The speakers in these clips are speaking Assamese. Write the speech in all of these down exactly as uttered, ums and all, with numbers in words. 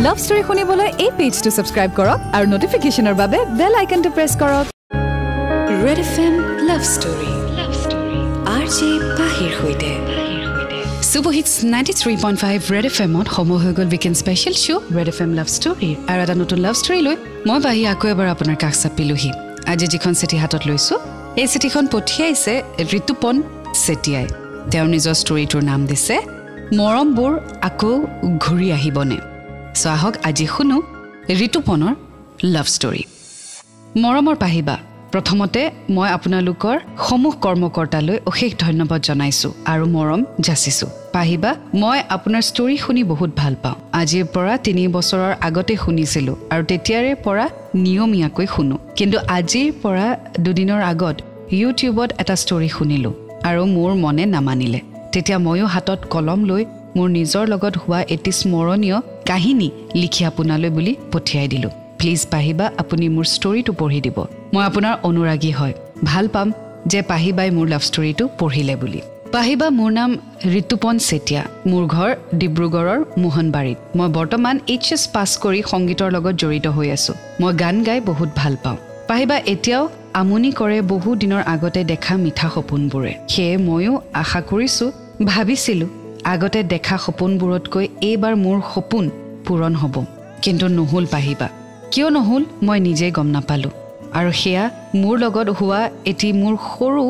Love story khune bolo ei page to subscribe korok aru notification or babe bell icon to press korok. Red F M Love Story. Love Story. R J Pahi hoite. Super hits ninety-three point five Red F M on homo hogol weekend special show Red F M Love Story. Ara da notun love story loi moi bahi aku ebar apunar kaksa piluhi. Aji jikon city hatot loisu ei city kon pothiaise Ritupon Setya. Teo nijor story tur naam dise Morombor aku ghuri ahibone. So ahok aji khunu Rituponor love story. Moromor pahiba. প্রথমতে মই আপোনালোকৰ সমূহ কৰ্মকৰ্তালৈ অশেষ ধন্যবাদ জনাইছো আৰু মৰম যাচিছো পাহিবা মই আপোনাৰ ষ্টৰি শুনি বহুত ভাল পাওঁ আজিৰ পৰা তিনি বছৰৰ আগতে শুনিছিলো আৰু তেতিয়াৰে পৰা নিয়মিয়াকৈ শুনো কিন্তু আজিৰ পৰা দুদিনৰ আগত ইউটিউবত এটা ষ্টৰি শুনিলো আৰু মোৰ মনে নামানিলে তেতিয়া ময়ো হাতত কলম লৈ মোৰ নিজৰ লগত হোৱা এটি স্মৰণীয় কাহিনী লিখি আপোনালৈ বুলি পঠিয়াই দিলো Please pahiba apuni mur story to porhi dibo. Moi apunar onuragi hoy. Bhal pam je pahibai mur love story to porhile buli. Pahiba mur naam Ritupon Setya. Mur ghor Dibrugarhor Mohanbarit. Moi bortoman H S pass kori songitor logot jorito hoi asu. Moi gan gai bahut bhal pao. Pahiba etiao amuni kore bohu dinor agote dekha mitha hopunbore. He moyo asha korisu bhabisilu agote dekha hopunborotkoi eibar mur hopun puron hobo. Kintu nohol pahiba. কিয় নহল মই নিজে গম নাপালো আৰু হেয়া মোৰ লগত হোৱা এটি মোৰ খৰু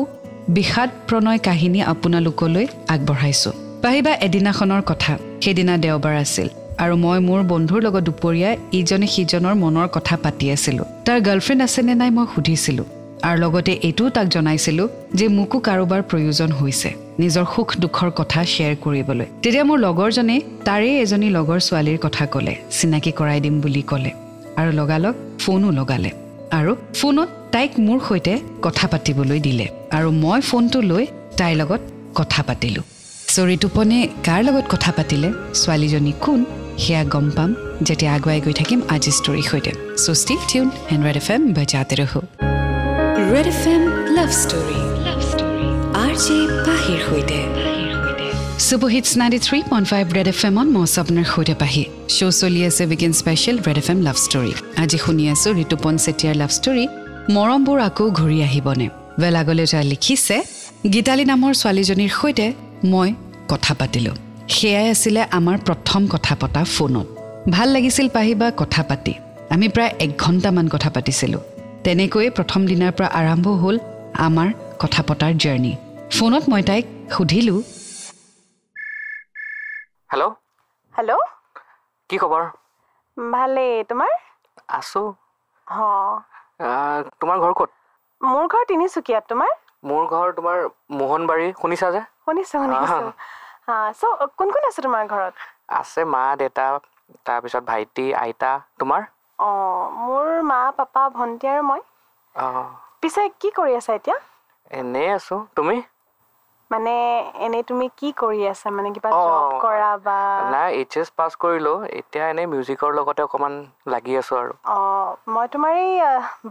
বিহাত প্ৰণয় কাহিনী আপোনালোকলৈ আগবঢ়াইছো পাহিবা এদিনাখনৰ কথা হেদিনা দেওবাৰ আছিল আৰু মই মোৰ বন্ধুৰ লগত দুপৰীয়া ইজনে সিজনৰ মনৰ কথা পাতি আছিলো তাৰ গাৰ্লফ্ৰেণ্ড আছে নে নাই মই সুধিছিলো আৰু লগতে এটো তাক জনাইছিলো যে মুকু কাৰোবাৰ প্ৰয়োজন হৈছে নিজৰ সুখ দুখৰ কথা শেয়াৰ কৰিবলৈ তেতিয়া মোৰ লগৰজনে তাৰে এজনী লগৰ ছোৱালীৰ কথা ক'লে চিনাকি কৰাই দিম বুলি ক'লে আৰু লগালক ফোনো লগালে আৰু ফোনত তাইক মোৰ হৈতে কথা পাতিবলৈ দিলে আৰু মই ফোনটো লৈ তাই লগত কথা পাতিলো সৰিতুপনে কাৰ লগত কথা পাতিলে স্বালীজনী কোন হেয়া গম পাম যেতিয়া আগুৱাই গৈ থাকিম আজি ষ্টৰি হৈতে so stay tune and Red FM বজাতে ৰহো Red FM love story love story RJ পাহিৰ হৈতে Super hits ninety-three point five Red F M on Moss Abner Khode Pahi. Show Soli as a weekend special Red F M love story. Aji Huniasu Ritupon Setya love story. Morombor Aku Ghuri Ahibone. Velagoleta Likise. Gitali Namor Swalijoni Hoite. Moi Kotha Patilo. Heya Asile Amar Prothom Kotha Pata Phono. Bhal Lagisil Pahiba Kotha Pati. Ami Pray Ek Ghonta Man Kotha Patisilu. Tenekoi Prothom Dinar Pra Arambo Hol. Amar Kotha Potar Journey. Phonot Moi Taik Hudilu. Hello? Hello? কি খবর? ভালে তোমার? আসো। হ্যাঁ। তোমার ঘর কত? মোর ঘর তিনিচুকিয়া তোমার? মোর ঘর তোমার মোহনবাড়ী শুনিছা যে? শুনিছো শুনিছো। হ্যাঁ, সো কোন কোন আছে তোমার ঘৰত? আছে মা, দেউতা, তাৰ পিছত ভাইটি, আইতা, তোমাৰ? অ, মোৰ মা, পাপা, ভন্টি আৰু মই। অ। পিছে কি কৰি আছা এতিয়া? এনে আছো, তুমি? মানে এনে তুমি কি কৰি আছা মানে কিবা জব কৰা বা না এইচএস পাস কৰিলো এতিয়া এনে মিউজিকৰ লগতে অকমান লাগি আছো আৰু অ মই তোমাৰ এই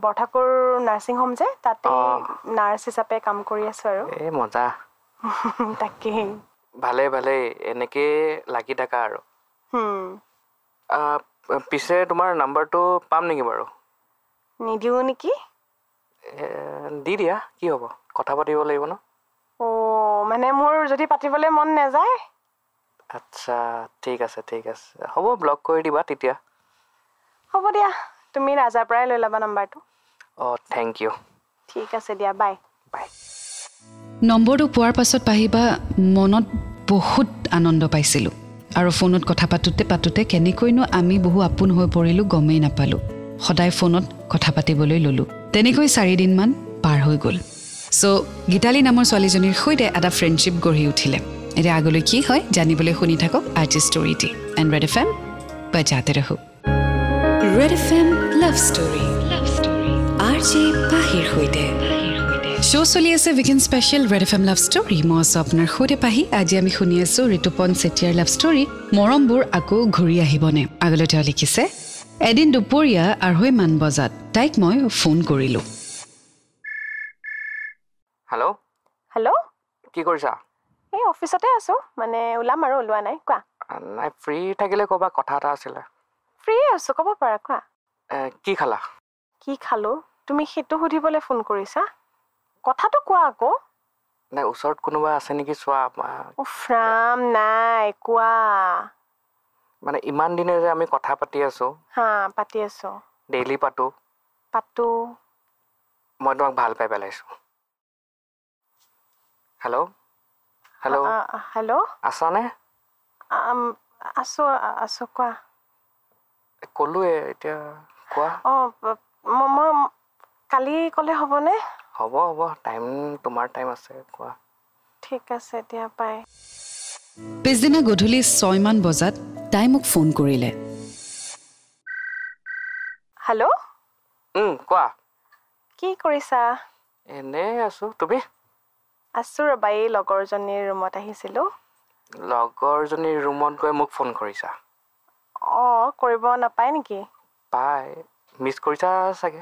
বঠাকৰ নাৰ্সিং হোম যে তাতে নাৰ্স হিচাপে কাম কৰি আছো আৰু এ মজা তাকে ভালে ভালে এনেকে লাগি থাকা আৰু হুম আ পিছে তোমাৰ নাম্বাৰটো পাম নেকি বাৰু নিদিও নেকি দি দিয়া কি হ'ব কথা পাতিব লাগিব ন ও মানে মোৰ যদি পাতিবলে মন না যায় আচ্ছা ঠিক আছে ঠিক আছে হ'ব ব্লক কৰি দিবা তেতিয়া হ'ব দিয়া তুমি ৰাজা প্ৰায় লৈ লবা নাম্বাৰটো অ থ্যাংক ইউ ঠিক আছে দিয়া বাই বাই নম্বৰটো পোৱাৰ পাছত পাহিবা মনত বহুত আনন্দ পাইছিল আৰু ফোনত কথা পাতুতে পাতুতে কেনেকৈনো আমি বহু আপোন হৈ পৰিলো গমেই নাপালো সদায় ফোনত কথা পাতিবলৈ ললো তেনেকৈ চাৰি দিন মান পাৰ হৈ গল So, গিতালি নামৰ ছোৱালীজনীৰ হৈতে এটা ফ্ৰেণ্ডশ্বিপ গঢ়ি উঠিলে। এৰে আগলৈ কি হয় জানিবলৈ শুনি থাকক আজি ষ্টৰিটি এণ্ড ৰেড এফএম বজাতে ৰহো। Red FM love story. Love story. RJ পাহিৰ হৈতে। শো চলি আছে weekend special Red FM love story. মই আপোনাৰ হৈতে পাহি আজি আমি শুনি আছো ঋতুপন চেতিয়াৰ লাভ ষ্টৰি। মৰমবোৰ আকৌ ঘূৰি আহিবনে। আগলৈ তেওঁ লিখিছে এদিন দুপৰীয়া আঢ়ৈ মান বজাত তাইক মই ফোন কৰিলো। Hello? Hello? কি কৰিছা? এই অফিসতে আছো মানে উলাম আৰু উলৱা নাই কোৱা। নাই ফ্রি থাকিলে কবা কথা এটা আছিল। free aso kobo para kwa ki khala ki khalo tumi hetu hudibole phone korisa kotha to kwa ako na usort kono ba ase niki swa ofram nai kwa mane iman dine je ami kotha pati aso ha pati aso daily patu patu moi tok bhal pai pelaisu hello hello uh, uh, hello asane um aso aso kwa Kolu etia kwa? Oh, mama, kali kole hobo ne? Hobo hobo time tomar time ase kwa. Thik ase etia pai. Pisdina godhuli six man bojat tai mok phone korile. Hello? Hmm, kwa? Ki korisa? Ene asu tumi? Asu rabai logor joni roomot ahisilu. Logor joni roomot goi mok phone korisa. Oh, koribo na pai niki. Pai miss korisa sage.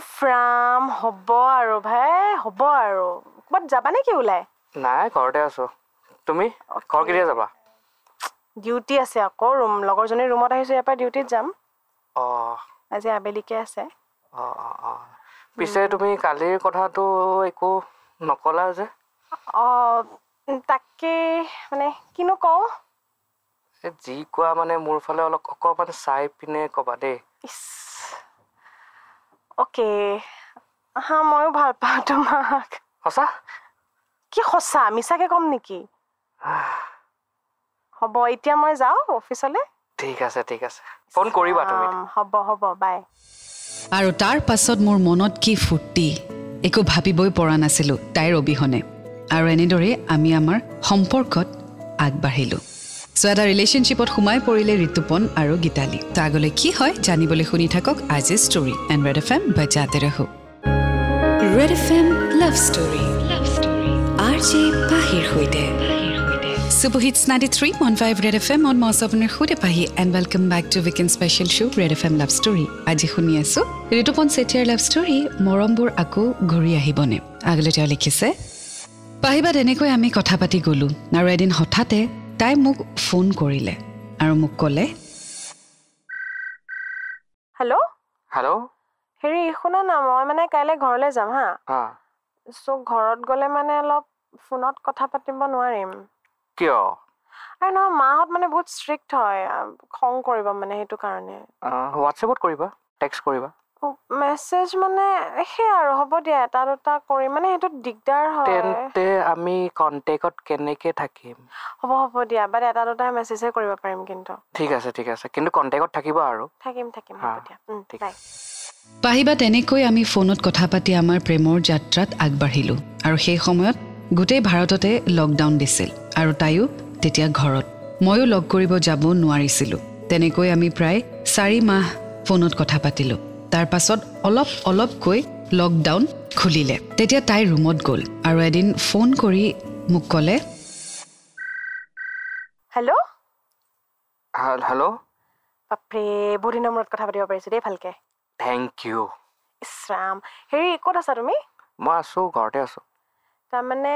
Ofram hobo aro bhai, hobo aro. But jaba ne ki ulai? Na, ghorte aso. Tumi ghor kidia jaba? Duty ase akor room logor joni roomot ahisu epa duty jam. Oh, aje abeli ke ase. Oh oh oh. Pise tumi kali kotha to eku nokola je. Oh, takke mane kino ko? Ji kwa mane mur phale olok okopan sai pine koba de is okay ha moyo bhal pa tomak hosa ki hosa misa ke kom niki hobo itia moi jao office le thik ase thik ase phone koriba tumi hobo hobo bye aru tar pasot mur monot ki futti eko bhabiboi pora nasilu tair obihone aru ene dore ami amar somporkot agbarhilu So at a relationship with Humai Porile Ritupon Aro Gitali. Tagole ki hoy, Jani Bole Huni Thakok, Aj's story. And Red FM, Bajate Raho. Red FM Love Story. Love Story. RJ Pahi Huide. Super Hits ninety-three point five Red FM on Mosopner Hude Pahi. And welcome back to Weekend Special Show Red FM Love Story. Aji Huni Asu. Ritupon Setya Love Story. Morombur Aku Guri Ahibone. Agole Teo Likhise. Pahiba Denekoi Ami Kotha Pati Golu. Now Redin Hotate. Tai muk phone korile aru muk kole hello hello heri khona na moi mane kaile ghor le jam ha ha so ghorot gole mane alop phonot kotha patibo noarim kyo ai no ma hot mane bahut strict hoy khong koriba mane hetu karone whatsapp ot koriba text koriba message mane he aru hobo dia eta dota kori mane hetu digdar hoy tente ami contact ot keneke thakim hobo hobo dia bare eta dota message e koriba parim kintu thik ase thik ase kintu contact ot thakiba aru thakim thakim hobo dia thik pahiba tene koi ami phone ot kotha pati amar premor jatrat agbarhilu aru sei samayot gutei bharotote lockdown disil aru tayu tetia ghorot moyo log koribo jabo nuarisilu tene koi ami pray sari mah phone ot kotha patilu तार पासत অলপ অলপ কৈ লকডাউন খুলিলে তেতিয়া তাই রুমত গল আৰু এদিন ফোন কৰি মোক কলে हेलो हेलो পাপৰে বৰি নম্বৰত কথা পাতিব পাৰিছ দে ভালকে থ্যাংক ইউ ইসৰাম হেৰি ক'ত আছা তুমি মই আছো ঘৰতে আছো তাৰ মানে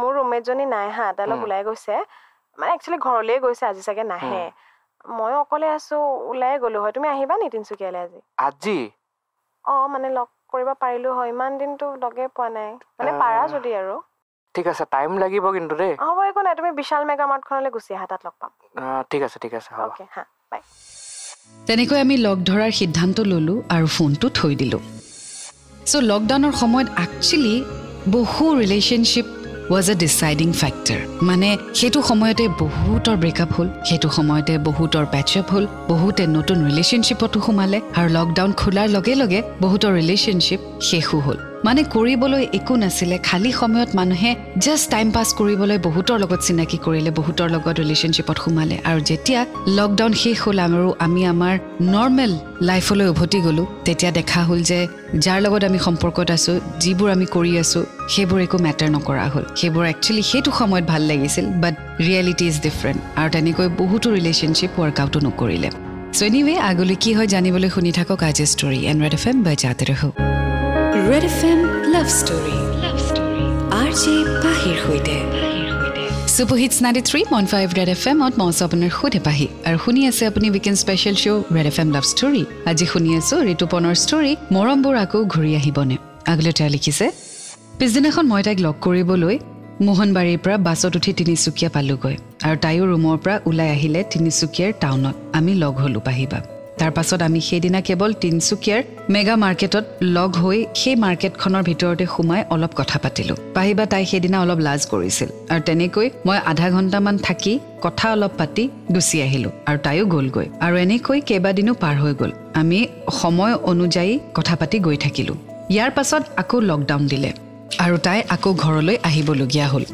মোৰ ৰুমেজনী নাই হা তালে বুলাই গৈছে মানে একচুয়ালি ঘৰলৈ গৈছে আজি সাগে নাহে মই অকলে আছো উলাই গলো হয় তুমি আহিবা নি তিনচুকিয়ালে আজি আজি অ মানে লক কৰিব পাৰিলো হয় মান দিনটো লগে পোৱা নাই মানে পাৰা যদি আৰু ঠিক আছে টাইম লাগিব কিন্তু ৰে হ'ব একো নাই তুমি বিশাল মেগা মাৰ্টখনলৈ গুছি হাতত লগ পাম ঠিক আছে ঠিক আছে হ'ব ওকে হা বাই তেনেকৈ আমি লগ ধৰাৰ সিদ্ধান্ত ললো আৰু ফোনটো থৈ দিলো সো লকডাউনৰ সময়ত একচুয়ালি বহু relationship was a deciding factor মানে হেতু সময়তে বহুতৰ ব্ৰেকআপ হল হেতু সময়তে বহুতৰ প্যাচআপ হল বহুতে নতুন ৰিলেশ্বনশিপত হুমালে আৰু লকডাউন খোলাৰ লগে লগে বহুতৰ ৰিলেশ্বনশিপ শেষু হল মানে কৰিবলৈ একো নাছিলে খালি সময়ত মানুহে জাস্ট টাইম পাস কৰিবলৈ বহুতৰ লগত চিনাকি কৰিলে বহুতৰ লগত ৰিলেশ্বনশিপত হুমালে আৰু যেতিয়া লকডাউন শেষ হল আৰু আমি আমাৰ নৰ্মেল লাইফলৈ উভতি গলো তেতিয়া দেখা হল যে যাৰ লগত আমি সম্পৰ্কত আছো যিবোৰ আমি কৰি আছো সেইবোৰ একো ম্যাটাৰ নকৰা হল সেইবোৰ একচুয়ালি হেতু সময়ত ভাল লাগিছিল বাট ৰিয়েলিটি ইজ ডিফৰেন্ট আৰু তেনেকৈ বহুতো ৰিলেশ্বনশিপ ৱৰ্ক আউট নকৰিলে সো এনিৱে আগলৈ কি হয় জানিবলৈ শুনি থাকক আজি ষ্টৰি এণ্ড ৰেড এফএম বজাতে ৰহো Red FM Love Story. Love Story. RJ Pahi Huide. Super Hits ninety-three point five Red F M और मौस अपनर खुदे पाही और खुनी ऐसे अपनी weekend special show Red F M Love Story आजी खुनी ऐसे रितुपन स्टोरी मोरम्बोर आको घुरी आही बने अगले टा लिखिसे पिछदिनाखन मैं ताइक लग কৰিবলৈ মোহনবাৰীৰ পৰা বাছত উঠি তিনিচুকীয়া পালোগৈ আৰু তাইও ৰুমৰ পৰা উলাই আহিলে তিনিচুকীয়াৰ টাউনত আমি লগ হ'লো পাহিবা তাৰ পাছত আমি সেইদিনা কেৱল তিনিচুকীয়াৰ মেগা মাৰ্কেটত লগ হৈ সেই মাৰ্কেটখনৰ ভিতৰতে সোমাই অলপ কথা পাতিলো পাহিবা তাই সেইদিনা অলপ লাজ কৰিছিল আৰু তেনেকৈ মই আধা ঘণ্টামান থাকি কথা অলপ পাতি গুছি আহিলো আৰু তাইও গলগৈ আৰু এনেকৈ কেবাদিনো পাৰ হৈ গল আমি সময় অনুযায়ী কথা পাতি গৈ থাকিলো ইয়াৰ পাছত আকৌ লকডাউন দিলে আৰু তাই আকৌ ঘৰলৈ আহিবলগীয়া হ'ল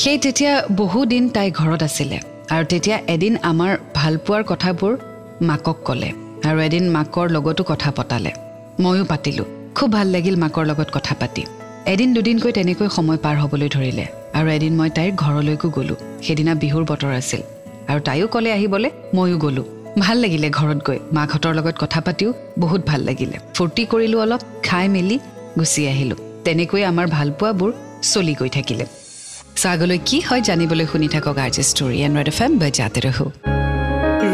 সেই তেতিয়া বহু দিন তাই ঘৰত আছিল আৰু তেতিয়া এদিন আমাৰ ভালপুৱাৰ কথাবোৰ মাকক ক'লে আৰু এদিন মাকৰ লগতো কথা পতালে ময়ো পাতিলো খুব ভাল লাগিল মাকৰ লগত কথা পাতি এদিন দুদিনকৈ তেনেকৈ সময় পাৰ হ'বলৈ ধৰিলে আৰু এদিন মই তাইৰ ঘৰলৈকো গ'লো সেইদিনা বিহুৰ বতৰ আছিল আৰু তাইও ক'লে আহিবলৈ ময়ো গ'লো ভাল লাগিলে ঘৰত গৈ মাকহঁতৰ লগত কথা পাতিও বহুত ভাল লাগিলে ফূৰ্তি কৰিলো অলপ খাই মেলি গুছি আহিলো তেনেকৈ আমাৰ ভালপুৱাবোৰ চলি গৈ থাকিলে সাগলৈ কি হয় জানিবলৈ শুনি থাকক RJ story and Red FM বজাতে ৰহো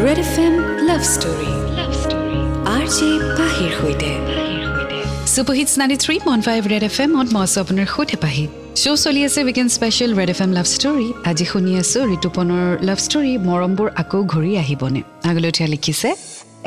Red FM love story love story RJ পাহিৰ হৈতে super hits ninety-three point five Red FM অন মছ আপোনাৰ হৈতে পাহি শো চলি আছে weekend special Red FM love story আজি শুনি আছো ঋতুপনৰ লাভ ষ্টৰি মৰমবোৰ আকৌ ঘূৰি আহিবনে আগলৈ ঠা লিখিছে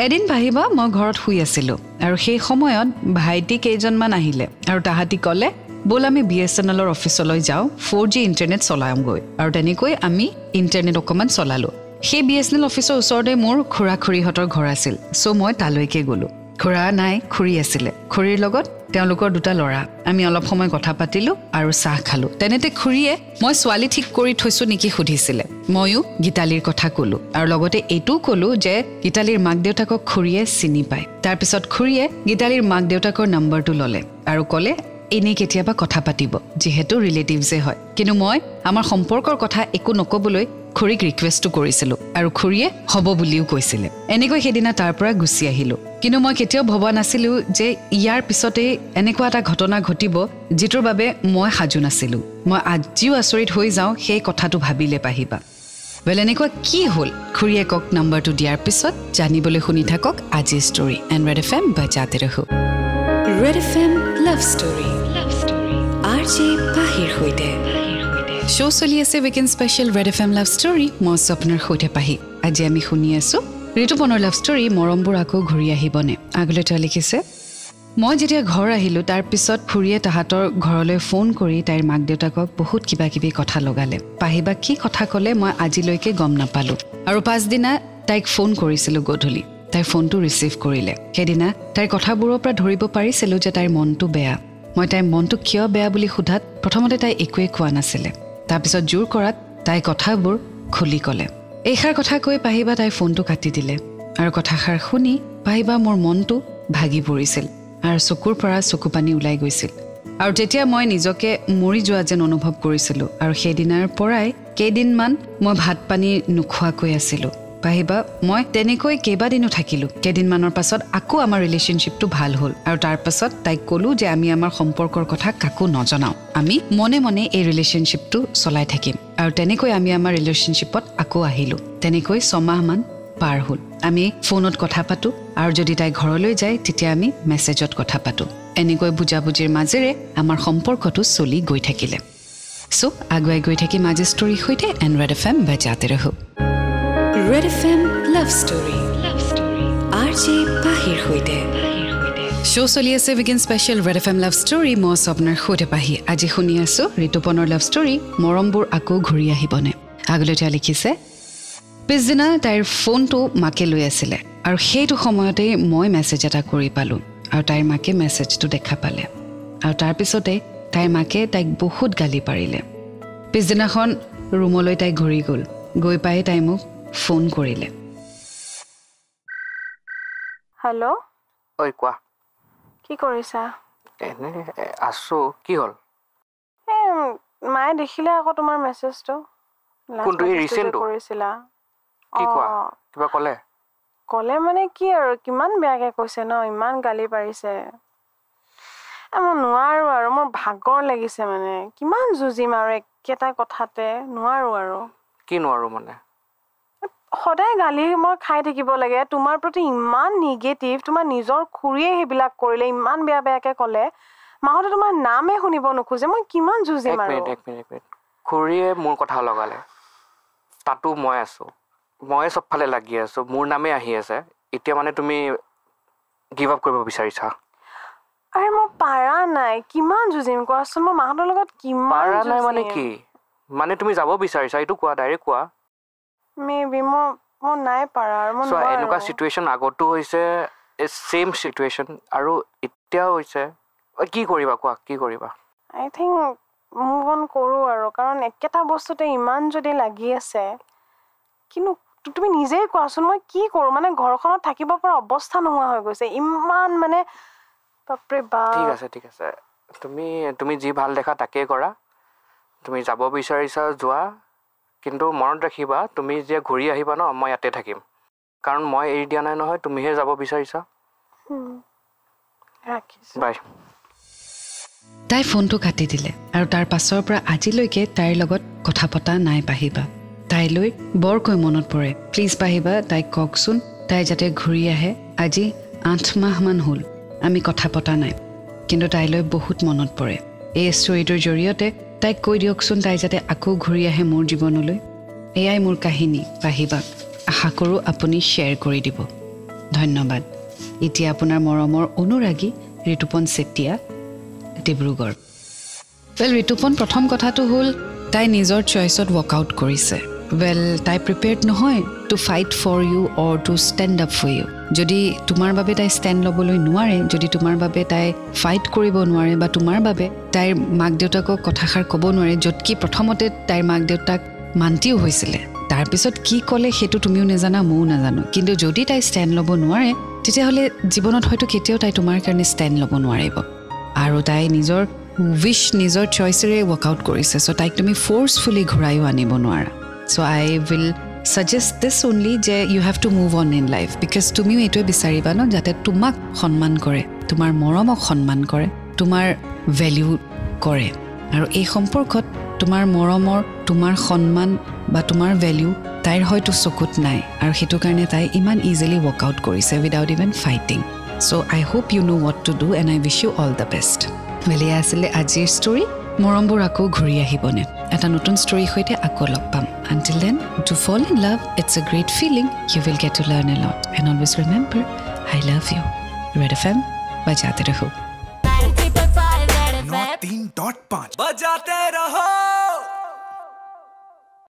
এদিন ভাইবা মই ঘৰত শুই আছিলো আৰু সেই সময়ত ভাইটি কেইজনমান আহিলে আৰু তাহাতি ক'লে বল আমি B S N L ৰ অফিচলৈ যাও four G ইন্টাৰনেট চলামগৈ আৰু তেনেকৈ আমি ইন্টাৰনেট অকমান চলালো সেই B S N L অফিচৰ ওচৰতে মোৰ খুৰা খুৰীহঁতৰ ঘৰ আছিল সো মই তালৈকে গলো খুৰা নাই খুৰী আছিল খুৰীৰ লগত তেওঁলোকৰ দুটা লৰা আমি অলপ সময় কথা পাতিলো আৰু চাহ খালো তেনেতে খুৰীয়ে মই ছোৱালী ঠিক কৰি থৈছো নেকি সুধিছিল ময়ো গীতালিৰ কথা ক'লো আৰু লগতে এটো ক'লো যে গীতালিৰ মাক দেউতাকক খুৰীয়ে চিনি পায় তাৰ পিছত খুৰীয়ে গীতালিৰ মাক দেউতাকৰ নাম্বাৰটো ললে আৰু ক'লে এনে কেতিয়াবা কথা পাতিব যেহেতু ৰিলেটিভসে হয় কিন্তু মই আমাৰ সম্পৰ্কৰ কথা একো নকবলৈ খুৰীক ৰিকুৱেষ্টটো কৰিছিলো আৰু খুৰীয়ে হ'ব বুলিও কৈছিল এনেকৈ সেইদিনা তাৰ পৰা গুছি আহিলো কিন্তু মই কেতিয়াও ভবা নাছিলো যে ইয়াৰ পিছতে এনেকুৱা এটা ঘটনা ঘটিব যিটোৰ বাবে মই সাজু নাছিলো মই আজিও আচৰিত হৈ যাওঁ সেই কথাটো ভাবিলে পাহিবা ৱেল এনেকুৱা কি হ'ল খুৰীয়ে কক নাম্বাৰটো দিয়াৰ পিছত জানিবলৈ শুনি থাকক আজি ষ্টৰি এণ্ড ৰেড এফএম বজাতে ৰহো Red FM love story love story RJ পাহিৰ হৈতে শো চলি আছে weekend special Red FM love story মই আপোনাৰ হৈতে পাহি আজি আমি শুনি আছো ঋতুপনৰ লাভ ষ্টৰি মৰমবোৰ আকৌ ঘূৰি আহিবনে আগলৈ তেওঁ লিখিছে মই যেতিয়া ঘৰ আহিলোঁ তাৰ পিছত খুৰীয়ে তাহাঁতৰ ঘৰলৈ ফোন কৰি তাইৰ মাক দেউতাকক বহুত কিবা কিবি কথা লগালে পাহিবা কি কথা ক'লে মই আজিলৈকে গম নাপালোঁ আৰু পাছদিনা তাইক ফোন কৰিছিলোঁ গধূলি তাইৰ ফোনটো ৰিচিভ কৰিলে সেইদিনা তাইৰ কথাবোৰৰ পৰা ধৰিব পাৰিছিলোঁ যে তাইৰ মনটো বেয়া মই তাইৰ মনটো কিয় বেয়া বুলি সোধাত প্ৰথমতে তাই একোৱেই কোৱা নাছিলে তাৰপিছত জোৰ কৰাত তাই কথাবোৰ খুলি ক'লে এইষাৰ কথা কৈ পাহিবা তাই ফোনটো কাটি দিলে আৰু কথাষাৰ শুনি পাহিবা মোৰ মনটো ভাগি পৰিছিল আৰু চকুৰ পৰা চকু পানী ওলাই গৈছিল আৰু তেতিয়া মই নিজকে মৰি যোৱা যেন অনুভৱ কৰিছিলোঁ আৰু সেইদিনাৰ পৰাই কেইদিনমান মই ভাত পানী নোখোৱাকৈ আছিলোঁ পাহিবা মই তেনেকৈ কেইবাদিনো থাকিলোঁ কেইদিনমানৰ পাছত আকৌ আমাৰ ৰিলেশ্যনশ্বিপটো ভাল হ'ল আৰু তাৰ পাছত তাইক ক'লোঁ যে আমি আমাৰ সম্পৰ্কৰ কথা কাকো নজনাওঁ আমি মনে মনে এই ৰিলেশ্যনশ্বিপটো চলাই থাকিম আৰু তেনেকৈ আমি আমাৰ ৰিলেশ্যনশ্বিপত আকৌ আহিলোঁ তেনেকৈ ছমাহমান পাৰ হ'ল আমি ফোনত কথা পাতোঁ আৰু যদি তাই ঘৰলৈ যায় তেতিয়া আমি মেছেজত কথা পাতোঁ এনেকৈ বুজাবুজিৰ মাজেৰে আমাৰ সম্পৰ্কটো চলি গৈ থাকিলে চ' আগুৱাই গৈ থাকিম আজি ষ্টৰীৰ সৈতে এণ্ড ৰেড এফএম বজাতে ৰহো Red F M Love Story Love Story R J Pahi hoite show চলি আছে weekend special Red FM love story মই আপোনাৰ হৈতে পাহি আজি শুনি আছো ঋতুপনৰ লাভ ষ্টৰি মৰমবোৰ আকৌ ঘূৰি আহিবনে আগলৈ তেওঁ লিখিছে পিছদিনা তাইৰ ফোনটো মাকে লৈ আছিলে আৰু সেইটো সময়তে মই মেছেজ এটা কৰি পালোঁ আৰু তাইৰ মাকে মেছেজটো দেখা পালে আৰু তাৰপিছতে তাইৰ মাকে তাইক বহুত গালি পাৰিলে পিছদিনাখন ৰুমলৈ তাই ঘূৰি গ'ল গৈ পাই তাই মোক ফোন কৰিলে হেল্ল' ঐ কোৱা কি কৰিছা এনে আছো কি হ'ল এ মায়ে দেখিলে আকৌ তোমাৰ মেছেজটো কোনটো ৰিচেন্টটো কৰিছিলা কি কোৱা কিবা ক'লে ক'লে মানে কি আৰু কিমান বেয়াকৈ কৈছে ন ইমান গালি পাৰিছে মই নোৱাৰো আৰু মোৰ ভাগৰ লাগিছে মানে কিমান যুঁজিম আৰু কেটা কথাতে নোৱাৰো আৰু কি নোৱাৰো মানে হদাই গালি মই খাই থাকিব লাগে তোমাৰ প্ৰতি ইমান নেগেটিভ তোমাৰ নিজৰ খুৰিয়ে হেবিলাক কৰিলে ইমান বেয়া বেয়াকে কলে মাহতে তোমাৰ নামে শুনিব নখোজে মই কিমান জুজি মাৰো এক মিনিট এক মিনিট এক মিনিট খুৰিয়ে মোৰ কথা লগালে তাতো মই আছো মই সবফালে লাগি আছো মোৰ নামে আহি আছে এতিয়া মানে তুমি গিভ আপ কৰিব বিচাৰিছা আৰে মো পাৰা নাই কিমান জুজিম কোয়াছন মো মাহতৰ লগত কিমান পাৰা নাই মানে কি মানে তুমি যাব বিচাৰিছা এটু কোয়া ডাইৰেক্ট কোয়া মেবি মো মো নাই পাৰা আৰ মো সো এনেকুৱা সিচুৱেচন আগটো হৈছে এই সেম সিচুৱেচন আৰু এতিয়া হৈছে কি কৰিবা কোয়া কি কৰিবা আই থিং মুভ অন কৰো আৰু কাৰণ একেটা বস্তুতে ইমান যদি লাগি আছে কিনো তুমি নিজে কোৱাছন মই কি কৰো মানে ঘৰখনত থাকিব পৰা অৱস্থা নোহোৱা হৈ গৈছে ইমান মানে পপৰে বা ঠিক আছে ঠিক আছে তুমি তুমি জি ভাল দেখা তাকে কৰা তুমি যাব বিচাৰিছা যোৱা কিন্তু মনত ৰাখিবা তুমি যে ঘুৰি আহিবা ন মই ইয়াতে থাকিম কাৰণ মই এৰি দিয়া নাই নহয় তুমিহে যাব বিচাৰিছা ৰাখিছ বাই তাই ফোনটো কাটি দিলে আৰু তাৰ পাছৰ পৰা আজি লৈকে তাইৰ লগত কথা পতা নাই পাহিবা তাইলৈ বৰকৈ মনত পৰে প্লিজ পাহিবা তাই ককসুন তাই যাতে ঘুৰি আহে আজি eight মাহ মান হ'ল আমি কথা পতা নাই কিন্তু তাইলৈ বহুত মনত পৰে এই ষ্টৰিটোৰ জৰিয়তে তাইক কৈ দিয়কচোন তাই যাতে আকৌ ঘূৰি আহে মোৰ জীৱনলৈ এয়াই মোৰ কাহিনী পাহিবা আশা কৰোঁ আপুনি শ্বেয়াৰ কৰি দিব ধন্যবাদ এতিয়া আপোনাৰ মৰমৰ অনুৰাগী ঋতুপন চেতিয়া ডিব্ৰুগড় ৱেল ঋতুপন প্ৰথম কথাটো হ'ল তাই নিজৰ চইচত ৱৰ্কআউট কৰিছে ৱেল তাই প্ৰিপেয়াৰ্ড নহয় to fight for you or to stand up for you যদি তোমাৰ বাবে তাই ষ্টেণ্ড ল'বলৈ নোৱাৰে যদি তোমাৰ বাবে তাই ফাইট কৰিব নোৱাৰে বা তোমাৰ বাবে তাইৰ মাক দেউতাকক কথাষাৰ ক'ব নোৱাৰে য'ত কি প্ৰথমতে তাইৰ মাক দেউতাক মান্তিও হৈছিলে তাৰপিছত কি ক'লে সেইটো তুমিও নাজানা ময়ো নাজানো কিন্তু যদি তাই ষ্টেণ্ড ল'ব নোৱাৰে তেতিয়াহ'লে জীৱনত হয়তো কেতিয়াও তাই তোমাৰ কাৰণে ষ্টেণ্ড ল'ব নোৱাৰিব আৰু তাই নিজৰ উইচ নিজৰ চইচেৰে ৱৰ্কআউট কৰিছে চ' তাইক তুমি ফ'ৰ্চফুলি ঘূৰাইও আনিব নোৱাৰা so' I will suggest this only that you have to move on in life because tumiu etu bisariba no jate tumak samman kore tumar moromok samman kore tumar value kore aru ei somporkot tumar moromor tumar samman ba tumar value tair hoytu sokut nai aru hetu karone tai iman easily work out korise without even fighting so I hope you know what to do and I wish you all the best mele asile ajir story মৰমবোৰ আকৌ ঘূৰি আহিবনে এটা নতুন ষ্টৰীৰ সৈতে আকৌ লগ পাম until then to fall in love it's a great feeling you will get to learn a lot and always remember I love you Red F M বাজাতে ৰহো